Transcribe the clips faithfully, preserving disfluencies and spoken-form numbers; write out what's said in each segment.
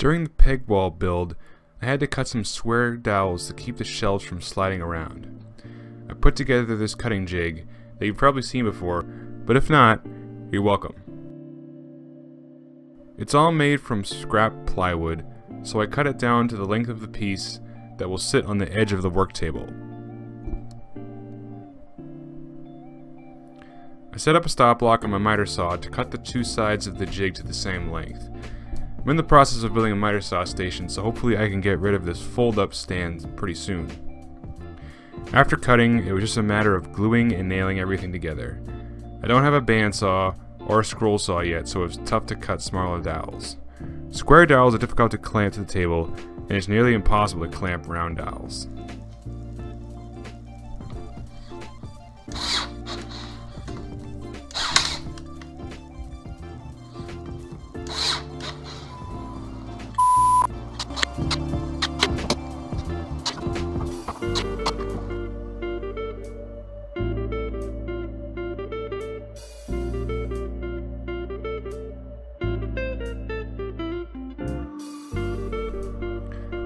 During the peg wall build, I had to cut some square dowels to keep the shelves from sliding around. I put together this cutting jig that you've probably seen before, but if not, you're welcome. It's all made from scrap plywood, so I cut it down to the length of the piece that will sit on the edge of the work table. I set up a stop block on my miter saw to cut the two sides of the jig to the same length. I'm in the process of building a miter saw station, so hopefully I can get rid of this fold-up stand pretty soon. After cutting, it was just a matter of gluing and nailing everything together. I don't have a bandsaw or a scroll saw yet, so it's tough to cut smaller dowels. Square dowels are difficult to clamp to the table, and it's nearly impossible to clamp round dowels.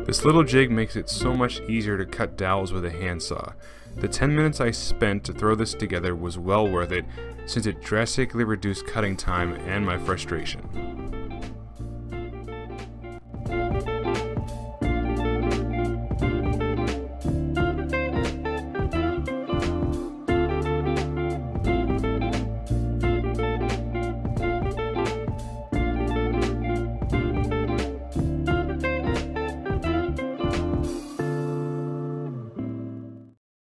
This little jig makes it so much easier to cut dowels with a handsaw. The ten minutes I spent to throw this together was well worth it, since it drastically reduced cutting time and my frustration.